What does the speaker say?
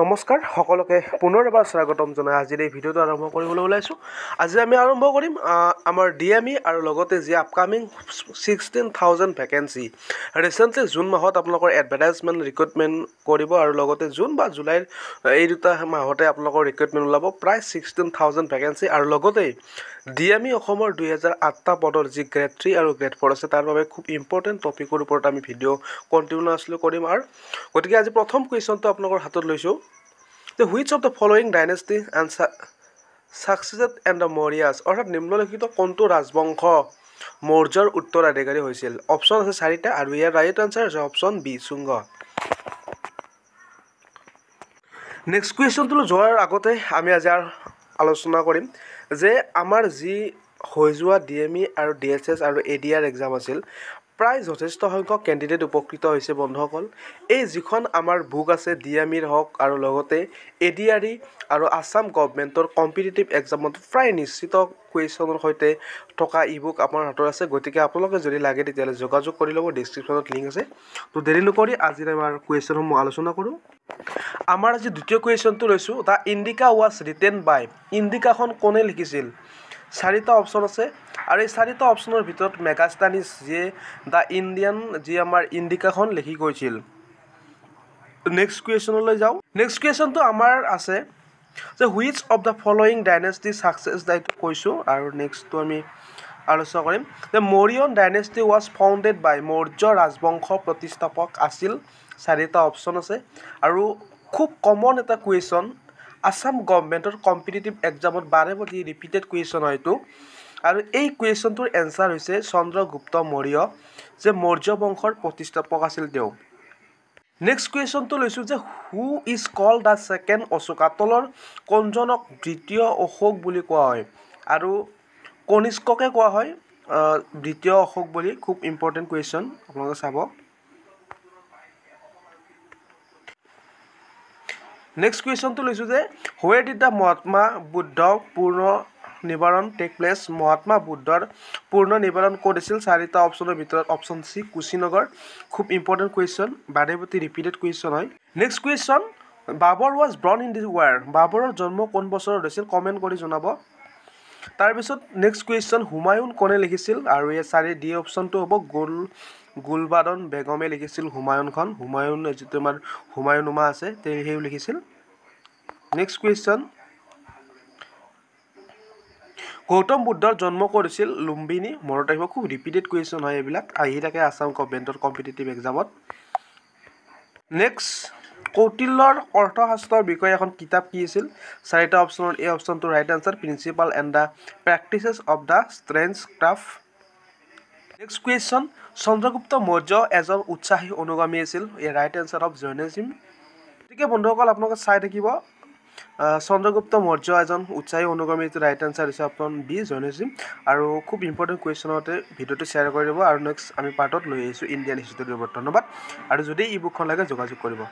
নমস্কাৰ সকলোকে পুনৰ এবাৰ স্বাগতম জনাই আজিৰ এই ভিডিওটো আৰম্ভ কৰিবলৈ ওলাইছো। আজি আমি আৰম্ভ কৰিম আমাৰ ডিএমই আৰু লগতে যি আপকামিং 16000 ভ্যাকেন্সি ৰিসেন্টলি জুন মাহত আপোনালোকৰ এডভাৰটাইজমেন্ট ৰিক্ৰুটমেন্ট কৰিব আৰু লগতে জুন বা জুলাইৰ এই দুটা মাহতে আপোনালোকৰ ৰিক্ৰুটমেন্ট ওলাব প্ৰায় 16000 ভ্যাকেন্সি আৰু লগতে ডিএমই অসমৰ 2008টা পদৰ যি গ্ৰেড 3 আৰু গ্ৰেড 4 আছে তাৰ বাবে খুব ইম্পৰ্টেন্ট টপিকৰ ওপৰত আমি ভিডিও কন্টিনিউয়াছলি কৰিম। আৰু গতিকে আজি প্ৰথম কুৱেশ্যনটো আপোনালোকৰ হাতত লৈছো। The which of the following dynasty and succeeded and the Mauryas অর্থাৎ নিম্নলিখিত কোনটো ৰাজবংশ মৌৰ্যৰ উত্তৰাধিকাৰী হৈছিল। অপশ্যন আছে চাৰিটা আৰু ইয়াৰ ৰাইট আনসাৰ আছে অপশ্যন বি শুংগ। নেক্সট কুৱেশ্যনটো যোৱাৰ আগতে আমি আজি আলোচনা কৰিম যে আমাৰ যি হৈ যোৱা ডিএমই আৰু ডিএসএস আৰু এডিআৰ এক্সাম আছিল প্ৰায় যথেষ্ট সংখ্যক ক্যান্ডিডেট উপকৃত হৈছে বন্ধুসকল। এই যিখন আমাৰ বুক আছে ডিএমইৰ হওক আৰু লগতে এডিআৰ আৰু আসাম গভৰ্ণমেণ্টৰ কম্পিটিটিভ এক্সামত প্ৰায় নিশ্চিত কুৱেশ্যনৰ সৈতে থকা ইবুক আমাৰ হাতত আছে। গতিকে আপোনালোকে যদি লাগে তেতিয়াহ'লে যোগাযোগ কৰি ল'ব, ডিছক্ৰিপশ্যনত লিংক আছে। তো দেৰি নকৰি আজি আমাৰ কুৱেশ্যনসমূহ আলোচনা কৰোঁ। আমাৰ আজি দ্বিতীয় কুৱেশ্যনটো লৈছোঁ, the Indica was written by ইণ্ডিকাখন কোনে লিখিছিল। চাৰিটা অপশ্যন আছে আৰু এই চাৰিটা অপশ্যনৰ ভিতৰত মেগাষ্টানিছ যিয়ে দ্য ইণ্ডিয়ান যি আমাৰ ইণ্ডিকাখন লিখি গৈছিল। নেক্সট কুৱেশ্যনলৈ যাওঁ। নেক্সট কুৱেশ্যনটো আমাৰ আছে যে which of the following dynasty succeeds দাইটো কৈছোঁ আৰু নেক্সটটো আমি আলোচনা কৰিম যে Mauryan dynasty was founded by Maurya ৰাজবংশ প্ৰতিষ্ঠাপক আছিল। চাৰিটা অপশ্যন আছে আৰু খুব কমন এটা কুৱেশ্যন আসাম গভৰ্ণমেণ্টৰ কম্পিটিটিভ এক্সামত বাৰে বাৰে ৰিপিটেড কুৱেশ্যন হয়তো। আৰু এই কুৱেশ্যনটোৰ এনচাৰ হৈছে চন্দ্ৰগুপ্ত মৌৰ্য, যে মৌৰ্য বংশৰ প্ৰতিষ্ঠাপক আছিল তেওঁ। নেক্সট কুৱেশ্যনটো লৈছোঁ যে who is call the second Ashoka, তলৰ কোনজনক দ্বিতীয় অশোক বুলি কোৱা হয় আৰু কনিষ্ককে কোৱা হয় দ্বিতীয় অশোক বুলি। খুব ইম্পৰ্টেণ্ট কুৱেশ্যন, আপোনালোকে চাব। নেক্সট কুৱেশ্যনটো লৈছোঁ যে where did the Mahatma Buddha পূৰ্ণ নিবাৰণ টেক প্লেচ, মহাত্মা বুদ্ধৰ পূৰ্ণ নিবাৰণ ক'ত আছিল। চাৰিটা অপশ্যনৰ ভিতৰত অপশ্যন চি কুশিনগৰ। খুব ইম্পৰ্টেণ্ট কুৱেশ্যন, বাৰে প্ৰতি ৰিপিটেড কুৱেশ্যন হয়। Next question Babur was born in this where, বাবৰৰ জন্ম কোন বছৰত হৈছিল কমেণ্ট কৰি জনাব। তাৰপিছত নেক্সট কুৱেশ্যন হুমায়ুন কোনে লিখিছিল আৰু এই চাৰি ডি অপশ্যনটো হ'ব গুলবাদন বেগমে লিখিছিল হুমায়ুনখন। হুমায়ুন যিটো আমাৰ হুমায়ুনুমা আছে তেওঁ লিখিছিল। নেক্সট কুৱেশ্যন গৌতম বুদ্ধৰ জন্ম কৰিছিল লুম্বিনী, মনত ৰাখিব। খুব ৰিপিটেড কুৱেশ্যন হয়, এইবিলাক আহি থাকে আসাম গভৰ্ণমেণ্টৰ কম্পিটিটিভ এক্সামত। নেক্সট কৌটিল্যৰ অৰ্থশাস্ত্ৰৰ বিষয়ে এখন কিতাপ কি আছিল। চাৰিটা অপশ্যনৰ এই অপশ্যনটো right answer principal and the practices of the strange craft. Next question Chandragupta Maurya এজন উৎসাহী অনুগামী আছিল, এই ৰাইট এনচাৰ অফ জৈনিজম। গতিকে বন্ধুসকল আপোনালোকে চাই থাকিব, চন্দ্ৰগুপ্ত মৌৰ্য এজন উৎসাহী অনুগামী, এইটো ৰাইট এনচাৰ হৈছে অপশ্যন বি জৈনিজম। আৰু খুব ইম্পৰ্টেণ্ট কুৱেশ্যনতে ভিডিঅ'টো শ্বেয়াৰ কৰি দিব। আৰু নেক্সট আমি পাৰ্টত লৈ আহিছোঁ ইণ্ডিয়ান হিষ্ট্ৰীৰ ওপৰত। ধন্যবাদ। আৰু যদি ই বুকখন লাগে যোগাযোগ কৰিব।